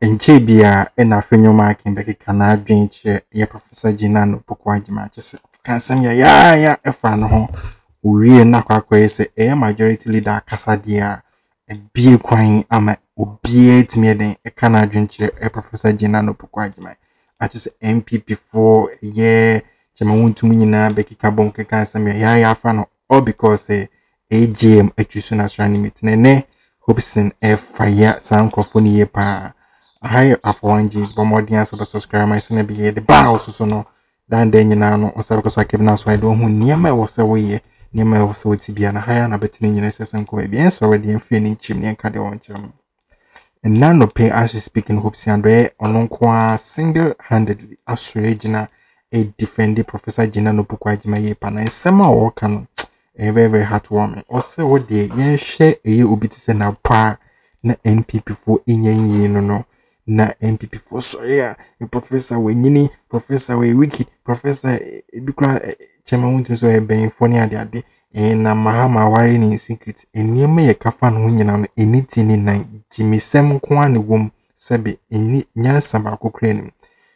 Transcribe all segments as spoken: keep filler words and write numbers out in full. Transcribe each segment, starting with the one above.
Enche bia ena fenyo maki mbeki kanadu enche ya Professor Jinano poku wajima chese kansanya ya ya efano hon uwe na kwa kwa yese e majority leader kasadia e bie kwa yin ama ubie timieden e kanadu enche ya Professor Jinano poku wajima achese M P P four ye chema wuntu mnina beki kabonke kansanya ya ya efano all because e A G M e chusu national limit nene hopesin e faya sankrofoni ye pa hi afonji bomodian so subscribe my channel be the bow so no dan den nyina no osarko so akebna so I don hu niam e wose wo ye niam e wose wo tibia na haya na betini nyina sesen ko be en so ready en fini chimne en ka de won chim and now no pay as you speak in hope siandre ononko a single handedly asure gina a defend the Professor Jinano Poku Agima ye pa na nsema wo kan e very very heartwarming ose wo de yen hwe e obi ti se na pa na N P P four enyen ye no no na M P P four sorry ya Professor we nyini Professor we wiki Professor bikra chama wuntu so e ben foni ade ade e na mahama wari ni secret enema ye kafa no nyina no eniti ni nan jimisem ko ane wom sebe eni nyansa ba kokre ni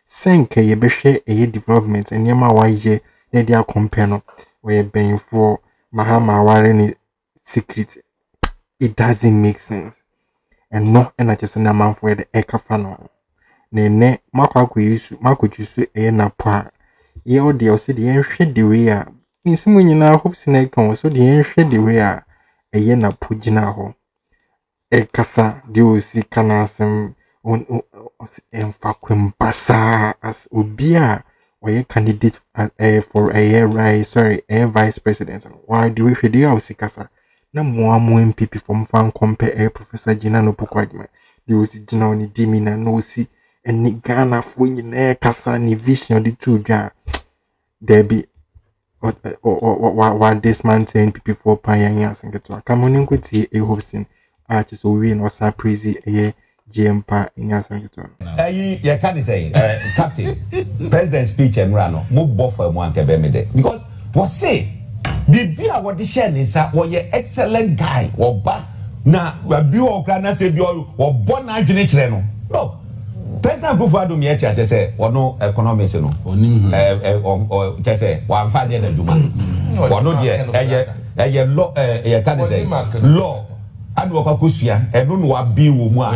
senke ye behwe e development enema waye na dia compare no we ben for mahama wari ni secret it doesn't make sense. And no, and I just na man for the ekafano. Nene, Marco use Marco Jusu, a na pa. Ye or the Ossi the ancient de wea. In some when you now hope Sinecon, so the ancient de wea, a yena puginaho. E cassa, do see canasem on faquem bassa as ubia, or a candidate for a right, sorry, a vice president. Why do we feel you see cassa? Na muamu M P P from fan compare eh, Professor Jinano Poku Agima. You see Jina ni dimina no see and ni Ghana for ne kasa ni vision the two ja there be or or this man saying N P P for paying years and get to a common quity a hosting artist or win or surprise a G M pa in years and get to a yeah can say captain president speech and rano move buffer one kebemede because what say. Bibia what the shen is a excellent guy or ba na wabu or grana say you or born a genetics. No, President Bufado me at say or no economics no or just say one five years ago. Or no, yeah, a law, a can say law. And what Kusia and no wabu woman.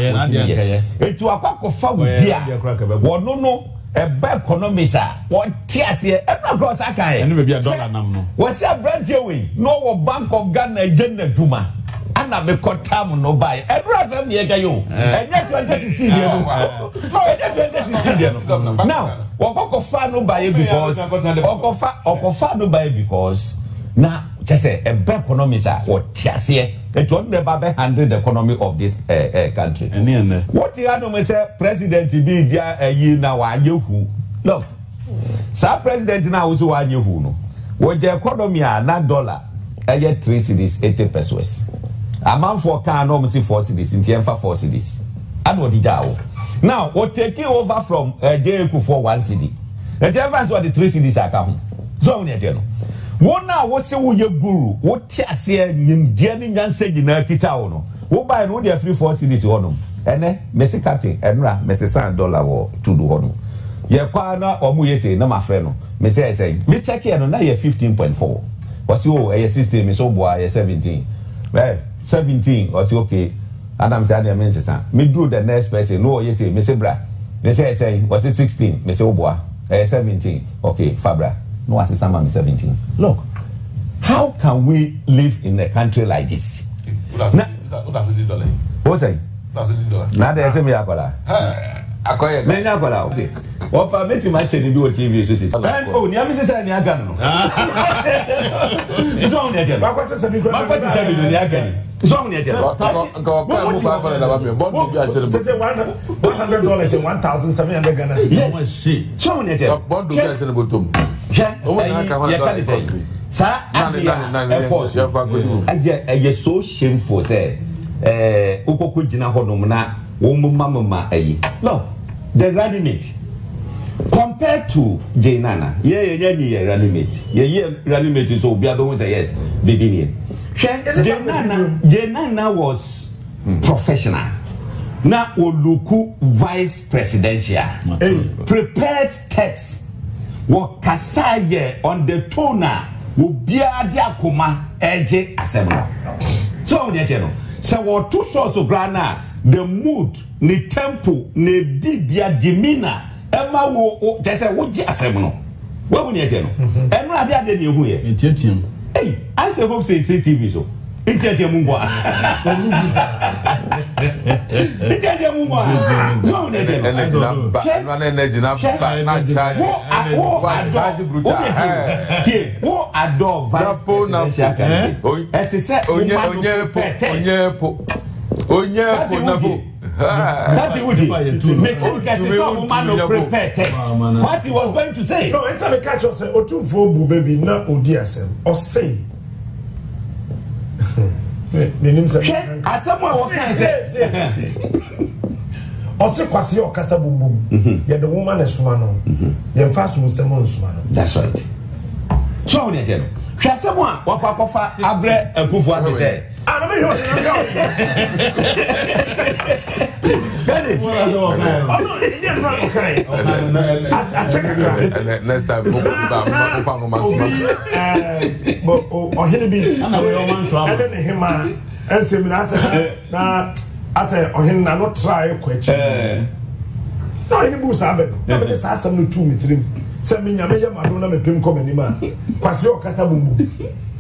It to a quack of fabia or no, no. A bad economist, what tears here, ever cross a guy, and maybe a dollar number. What's your branch away? No Bank of Ghana agenda, Juma, and I'll be caught time no buy. And Razam Yagayo, and yet you are just a senior. Now, Wako Fano by because Wako Fano by because now just a bad economist, what tears here. It won't be about hundred economy of this uh, uh, country. And then, uh, what you had say, President be there a year now. Are you who look, sir? President now also are you who no? What the economy are not dollar a year three cities, eighty pesos. A man for car no see four cities in Tienfa four cities. And what did I now? What taking over from uh, J Q for one city? The Tienfa what the three cities are coming. So, you know. One now, what's your guru? What you say, Indian and say, you know, Kitano? Who buy no, there are three, four cities on them. And eh, Messi Captain, and Ra, Messi San Dollar or to do on them. Your corner or Muyese, no, my friend. Messi, I say, me check here, and now you're fifteen point four. What's your a system is so boy, seventeen. Well, seventeen, what's okay? And I'm saying, Messi, me do the next person. No, you say, Messi Bra. Messi, I say, what's it sixteen? Messi Oboa, seventeen. Okay, Fabra. No, I say someone is seventeen. Look, how can we live in a country like this? What's that? What's that? Now they say me akola. Akoye. Me akola. What for me to match the do T V shows is. Oh, ni amisi say ni agan no. This one ni agan. Bakwasi say seven. Bakwasi say ni agan. This one ni agan. Go go move back on the level. Bond be ashere. Say one hundred dollars and one thousand seven hundred Ghana cedi. Yes. This one ni agan. Bond be ashere botom. Yeah, I so shameful, sir. No, the running mate compared to Jainana. Yeah, yeah, yeah, running mate. Yeah, yeah, running mate is so. We are going to say yes, Jainana was professional. na oluku vice presidential prepared text wo kasaye on the toner wo bia de akoma eje asemo so we dey tell so what two shots of grana the mood ni tempo ni bibia dimina ema wo tese wo ji asemo no wo we dey tell enu abi ade ni ehu ye ntietim eh I say hope say T V so ntietim ngwa what he was going to say. No, it's a catch or say, or two for baby, not O D S M, or say. As someone can say, or say, Quasi or Casabum, yet the woman is one, your fast was a monster. That's right. So, Nathan, shall someone walk off Abre and prove what he said? I don't know. Next time, or he'll be him and similar. I said, or him, I not try a question. No, any booze, I bet. Let's ask some two with him. Send me a million, I don't know, Pim Common Man. Quasio Casabum.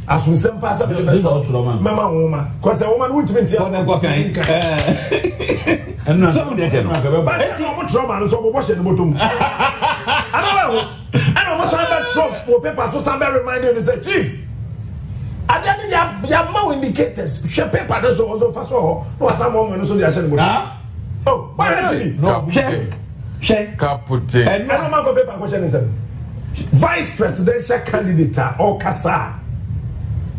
As we send pass up the best out, Mamma woman, because a woman would be telling them what I think. And now, some of the gentlemen, but it's not trauma and so washing the bottom. I don't know. I almost had that shop for paper, so somebody reminded me, say, Chief, I don't think you have more indicators. Share paper, that's also fast for her. Some woman, so they are saying, oh, why did you? No, shake, caput, and I don't have a paper question. Is a vice presidential candidate or Casa.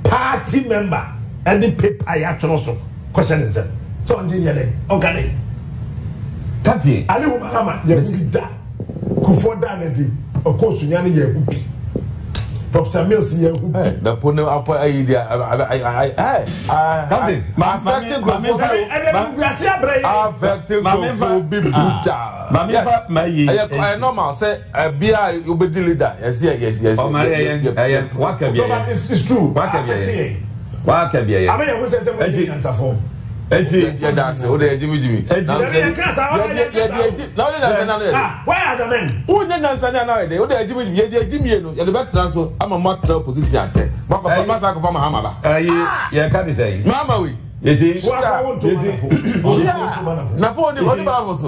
Party member and the paper I have to also question is that so on the day on Ghanaian party Ali Muhammad Yehuda Kufoda Nedi Okosu Nyani Yehubi Professor Mills Yehubi the Pono Apa idea I I I affecting Kufoda and we are seeing brain affecting Kufoda Buta mami I normal say bia you be the leader yes yes yes it's true what can be what can be I mean we say say answer form enti ya dance o dey jimi jimi now where are the men who dey dance now dey o dey jimi jimi dey jimi no ya dey back transfer am ma tra position a che ma ko fa ma sa ko fa ma ha ma ba ya ka dey say mama we yes, yes. Napoli, what about us?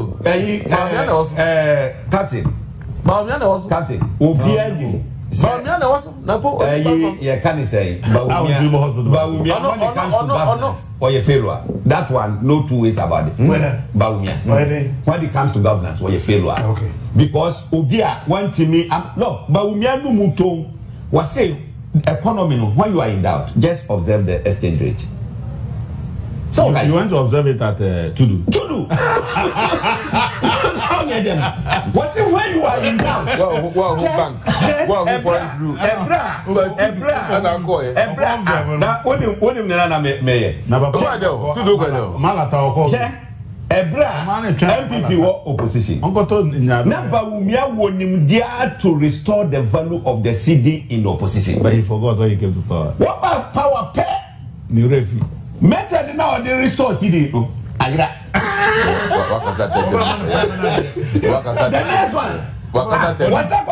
Captain. Bamiana was Captain. Ubianu. Bamiana was Napoli. Yeah, can you say? Or your failure. That one, no two ways about it. Baumia. When it comes to governance, or your failure. Okay. Because Ubia, one to me, no, Baumia no muto was saying economy. When you are in doubt, just observe the exchange rate. So you, like, you want to observe it at uh, Tudu? Tudu! What's it when you are in town? Well, well, who bank? Well, who for it drew? Ebra! Ebra! And I'll go here. Ebra! Now, what do you mean? I'm a mayor. Go ahead, Tudu, go ahead. Malata, I'll call you. Ebra, M P P war opposition. Number Umia wonim dia to restore the value of the C D in opposition. But he forgot when he came to power. What about power pay? New refi. Method now they restore C D. Agra. The next one. What's up?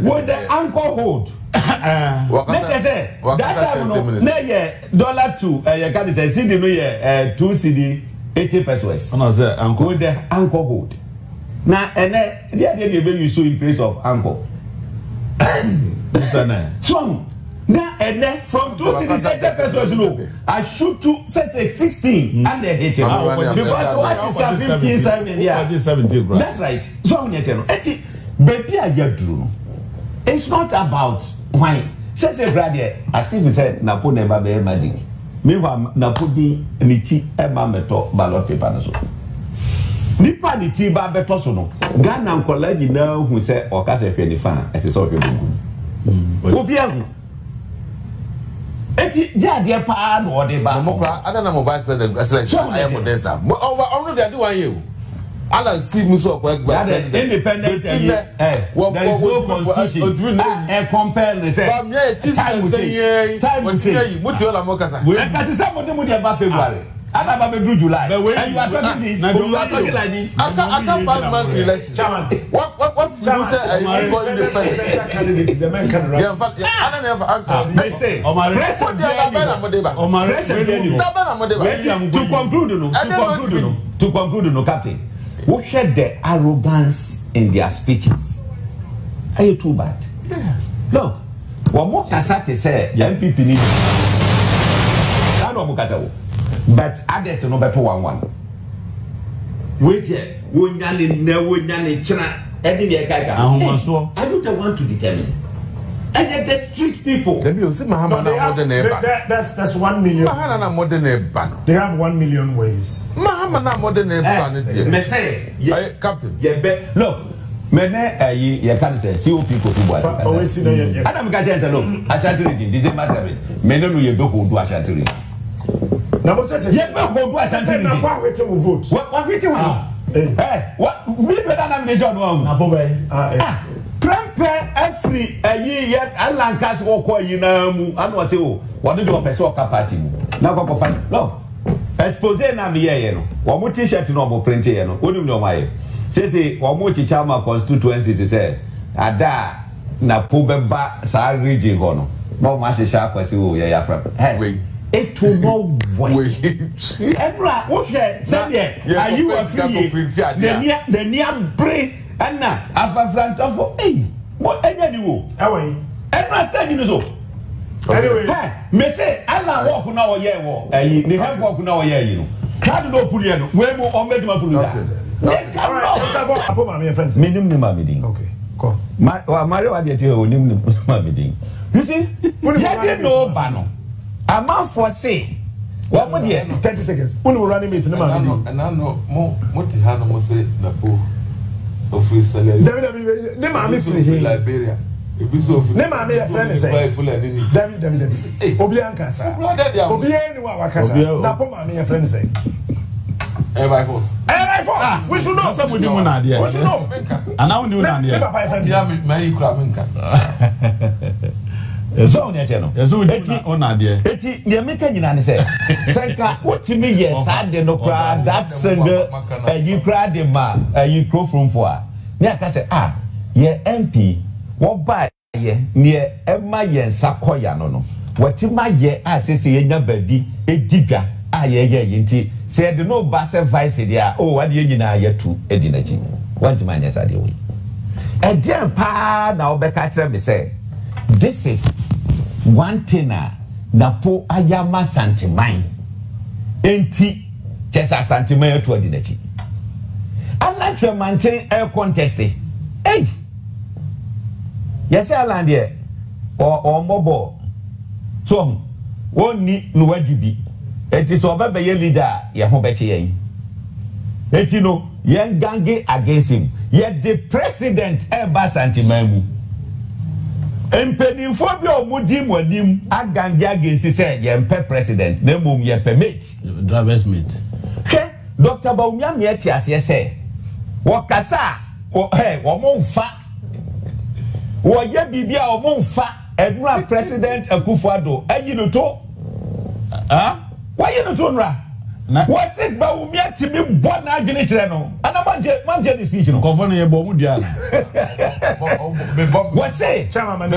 Would the anchor hold? Let's say that time no. Nay, dollar two. You can say C D no yeah two C D eighty pesos. Would the anchor hold? Now and then the other day you show in place of anchor. Strong. Now and then from two cities, persons look. I shoot to say sixteen and they hate him because what is fifteen seven years? That's right. So many channel. Eti, baby, I get through. It's not about why. Says a brother, as if he said Napo never be magic. Meanwhile, Napo di niti eba meto ballot paper na so. Nipa niti ba beto so no. Ghana nkola di na who say okase feni fan. Esi so ke bungu. Obiang. Dear Pan or the Bamokra, I don't know vice president. I am Odessa. Only they do you. I don't see Musso work by independence. What do not compare the same time when you put your Mocasa? We have some of them with your February. I do July. You are talking this, you are talking like this. I can't find election. What, what, what, you are going to candidates, the man can run. I don't have say, on my rest of the on my rest of to conclude, to conclude, to conclude, no captain. Who had the arrogance in their speeches? Are you too bad? Look, what more Kasate said, the M P P needs. I don't know. But others are not better one one. Wait here, we don't need no, we don't need China. I don't want to determine. And the street people. They That's that's one million. They have one million ways. Mahamana modern nebban. Captain. Yeah, look. Mene you can't say C O people who are. I don't catch it. Look, Ashanti, this is massive. Mene no you don't do Ashanti. Now, what says it? What we to vote? What we to eh, what we better measure one. Ah, prepare every year yet. I Lancaster walk or you know, I was ill. What did you want to say? Party now go find no expose. I'm here. One more t shirt, no more print here. What do you know? My says one more chichama constituencies is there. Ada na Pubemba Sar region. No much sharp as you are from. It will not wait. Ebra, okay, send it. Are you a free? The near, the near brain, and now, after front of hey, what any you? Away. Ebra, stand in the zoo. Anyway, me say, I don't walk now a year war. They have walk now a year, you know. Can't no Puliano, where more on Medma Pulia. They can't go. My friends, minimum meeting. Okay, go. My Mario, I get you, minimum meeting. You see, you didn't know Bano. A man for say, what would you thirty seconds? When we running meeting, and I know more Motihano say the poor of free salary. The mammy free Liberia. If we so free, a friend is a full and any damn damn. Obianca, Obian, Wakasa, Napoma, me a friend say. Every force, every force. We should know somebody, we should know. And now, new idea. My crab. Yes, on your channel. Yes, on your eighty, the American United States. Sanka, what to me, yes, I did not cry. That's a you cried the man, a you crow from four. Naka said, ah, ye M P, what by ye near Emma Yen Sakoya no. What in my ye, I say, a baby, a digger, ah, ye, ye, ye, said no bass advice, dear. Oh, what you know, ye too, a dinner. One to my yes, I do. A dear pa now, Becca, me say. This is one tenor na po ayama santimai enti chesa santimai to adinachi Allah to maintain air contest eh yes Allah there or or mobo so woni no wajibi enti so obebeye leader ye ho beche yen enti no yen gange against him yet the president eba santimai mu Empenimphobia or Mudim or Nim Agangiagin, she said, Yem per president, no mum ye permit. Driver's mate. Hey, Doctor Baumyam yet, yes, say. Wakasa, or hey, or Monfa. Or ye Bibia or Monfa, and Ra President Akufado, and you know, too. Ah? Why you know, Tunra? What's it Baumia to be born at Genitrano? And I'm on Jenny's speech. Governor Bomudia. What's it? Chairman, oh,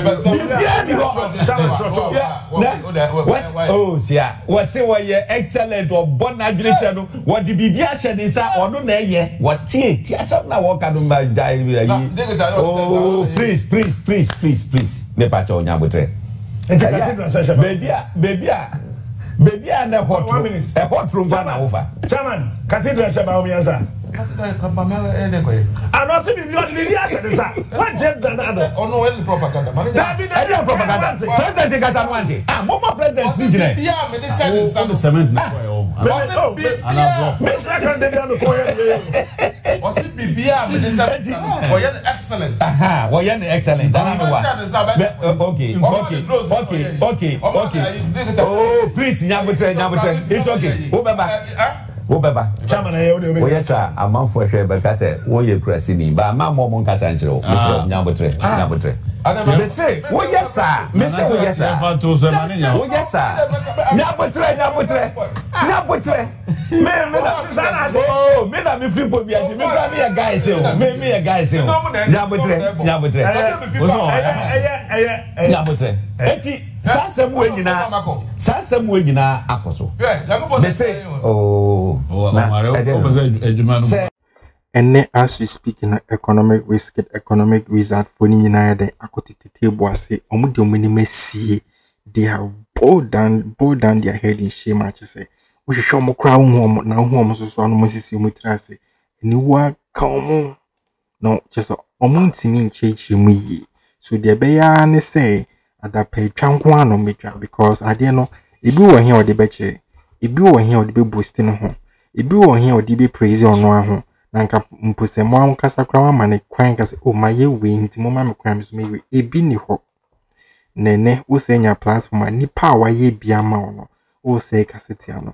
yeah. What's it? Why you're excellent or born at Genitrano? What the Bibia shed inside or no, nay, what tea? Yes, I'm not walking on my diary. Oh, please, please, please, please, please. Nepacho Yabutre. It's a different session. Baby, baby. Baby, and a hot one minute. A hot room, Chana over. Chairman, Cathedral Shabawiaza. I'm not saying you are Lydia, sir. What's that? Oh, no, any propaganda. That be the propaganda. President, I want it. I'm more president. Yeah, I'm the seventh. excellent. Aha, excellent. Okay, okay, okay, okay. Oh, please, it's okay. Oh, oh, Baba. Chairman, I owe you. Oh, yes, sir. I'm on for sure, but I said, oh, you're crazy, but my mom won't catch Angelo. Mister Nyabutre, Nyabutre. They say, oh, yes, sir. Mister, oh, yes, sir. Oh, yes, sir. Nyabutre, Nyabutre, Nyabutre. Me, me, oh, me, I'm a free boy. Me, I'm a guy, so me, me, a guy, so Nyabutre, Nyabutre. Nyabutre. Nyabutre. Sansa Muegina, Sansa Muegina, Apostle. They say, oh, oh, and as we speak in economic risk, economic wizard for Nina, the Akotiti Boise, Omudominime see they have bowed down, bowed down their head in shame, I just say. We shall more crown home now, homes on Moses Mutrase, and you are come no, just a mountain change me. So the Bayane say, that pay tranquano major because I dare know if you were here or the betcher, if you were here or the be boosting home, if you were here or the be praising on one home, Nanka Mpus and one cast a crown man, a quankas, oh, my year wind, Mamma crimes may be a binny hop. Nene, who send your platform, and ni power ye be a mono, or say Cassetiano.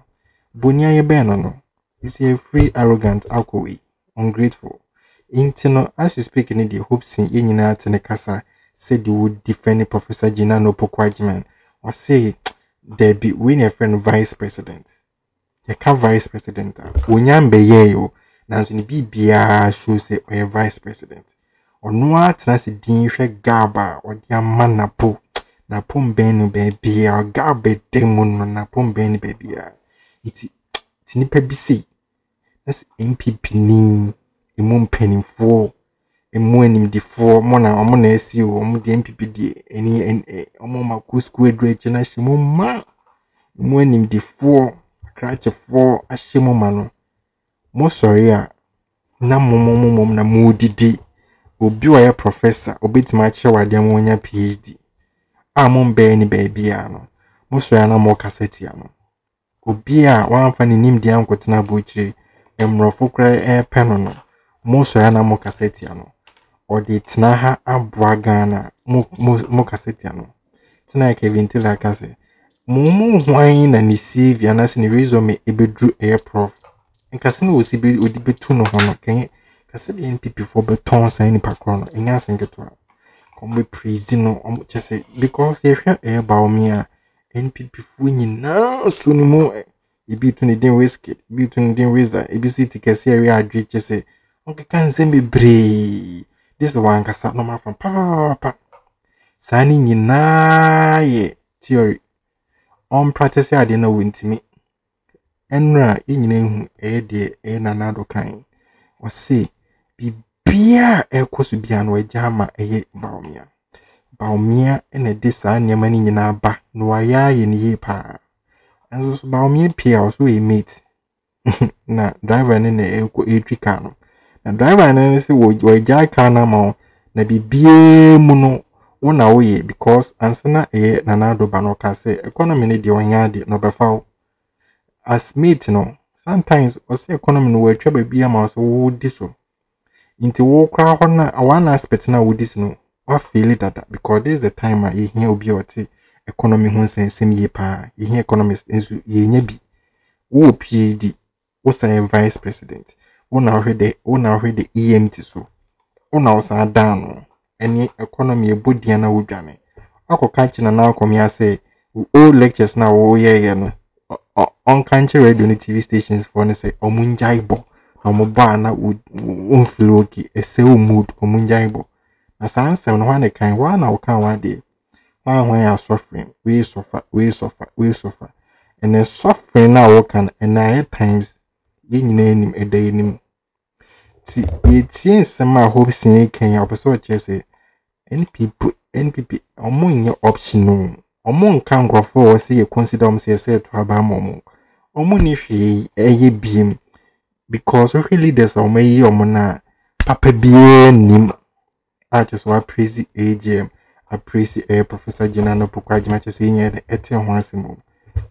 Bunya ye benono is a free, arrogant alcohol, ungrateful. Intino, as you speak in the hopes in Yenina Tenecasa. Said you would defend Professor Jinano Pokwajman or say there be winner friend vice president. Yaka vice president. Unyambe yeo, Nanzini B B A show say or vice president. Or no at Nancy Dinfe Gaba or Yaman Napo Napum Benu baby or Gabe Demon Napum Benu baby. It's in P B C. That's N P P ni Immune Penny four. Moaning the four mona or mona see or moody M P P D any and a momaco square dredge and a shimoma. Moaning the four, a cratch of four, a shimomano. Most sorry, na mom na moody D. Obuia professor, obit my chair, dear monia P H D. I won't bear any babyano. Most sorry, no more cassetiano. Obia, one funny name, the uncle Tanabuchi, and Rofocra air panono. Most sorry, no more cassetiano. Or the Tnaha Abragana Mocassetiano. Tonight, Kevin Tilakase. Mumu wine and receive Yanasini resume a bedroom air prof. And Cassino was a bit with the betuno honor, can Cassadian people for betons and pacrono, and yes, and get well. Come be prisino, or just because they have air baumia, and people winning now soon more. A bit to the day whiskey, bit to the day wizard, a busy ticket, say, I drink, just say, okay, can't send me brave. This one can start normal from Papa. Signing in a theory. On practice, I didn't know win to me. Enra in name, a dear, and another kind. Or say, be beer, a cosubian, where jammer, a baumia. Baumia, and a design, your money in our back, no, I in ye pa. And those baumia peers we meet. Na driver in a eco electricano. And driver and say, "Why jack canna mount? Nabi be mono one away because answer eh nanado banoka say economy the one yard no befoul. As mate no sometimes or say economy will trouble be a mouse or this one. Into walk crowd one aspect now with this no or feel it that because this is the time I hear be or tea economy one sense ye pa ye hear economist ye be wo P H D or say vice president. On already, on already E M T so. On also down. Any economy a good diana would jammy. I could catch and now come here say, all lectures now, oh yeah, yeah, on country radio and T V stations for an say, Omunjaibo, no more banner would unfloki, a sale mood, Omunjaibo. As answer one kind, one hour can one day. One way are suffering, we suffer, we suffer, we suffer. And then suffering now can, and nine times, in name a day name. See, it seems my hope saying can of a sort just say N P P N P P among your option. Among can go for say you consider them say to have a momo. Among if ye a beam because really there's a may or mona papa be nim. I just want praise A G M. I praise a Professor Jinano Pokwajima just saying at the eighteen one simum.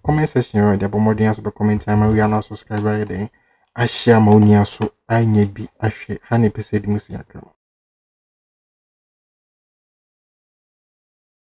comment section right there, but more than super comment time and we are not subscribed right there. I share my own so I need be I share one hundred percent the music.